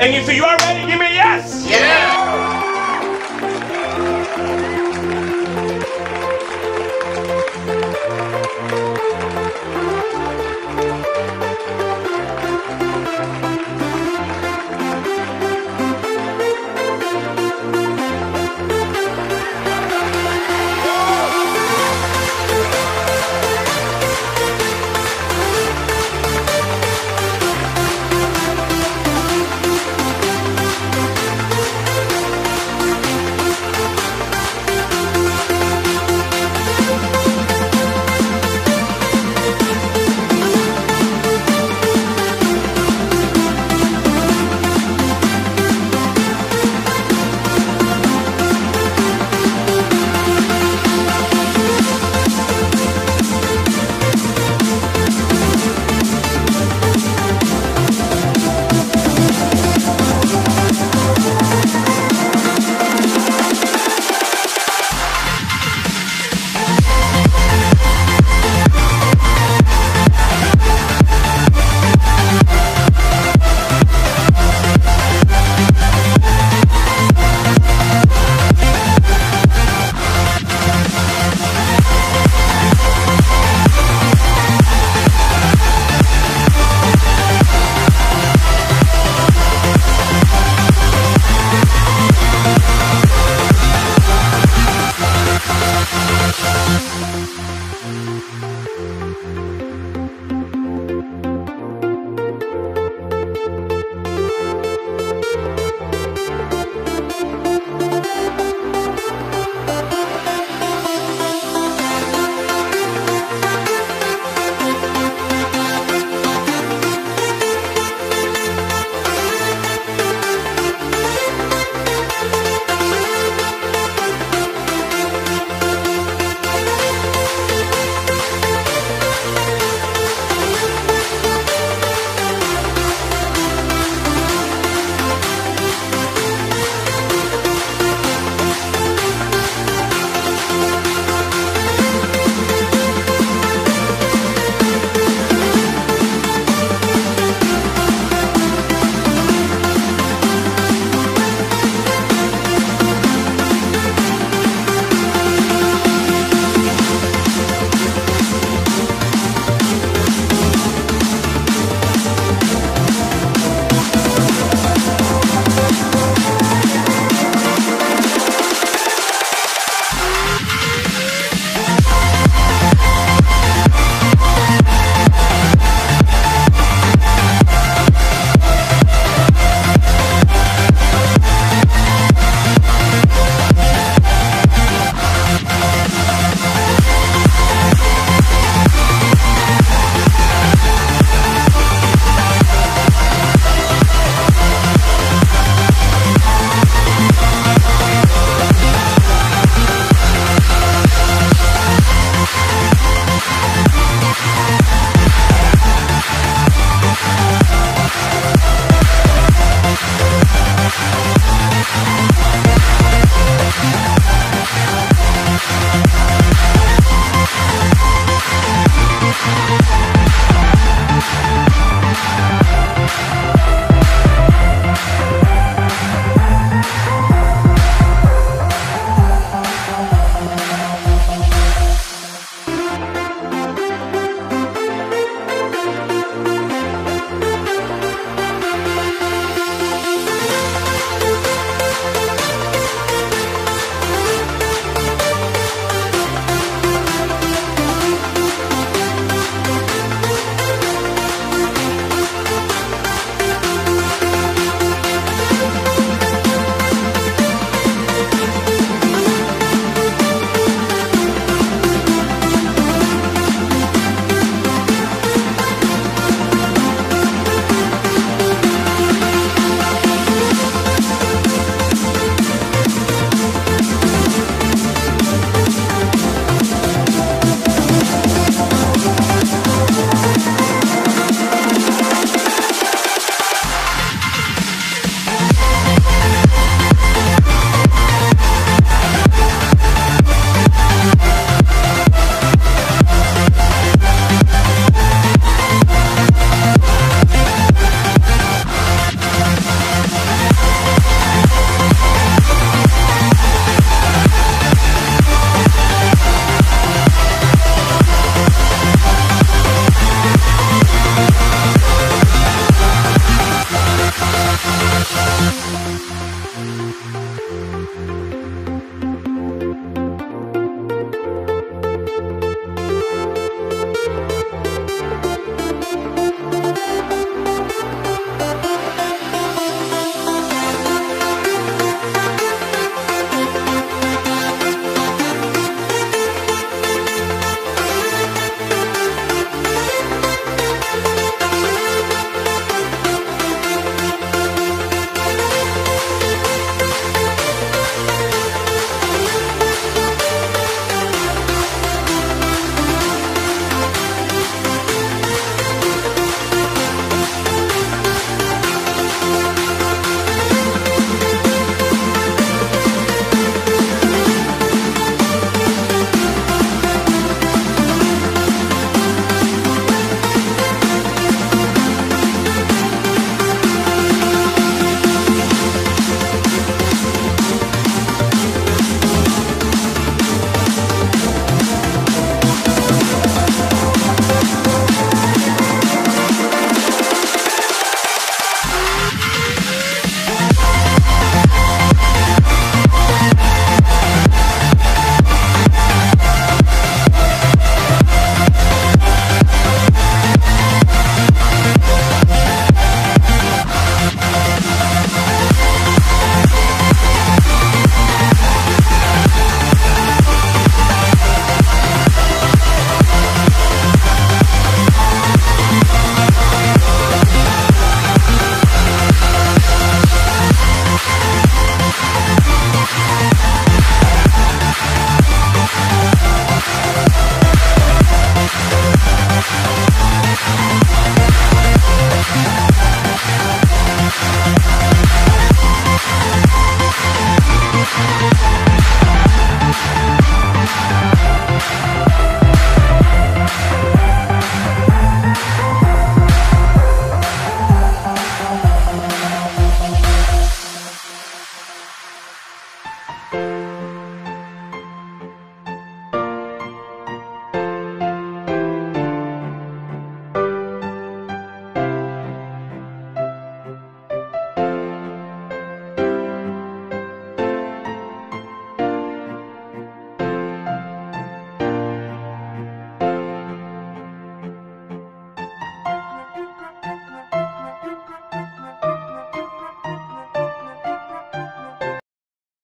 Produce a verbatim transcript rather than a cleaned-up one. And if you are ready, give me a yes. Yes.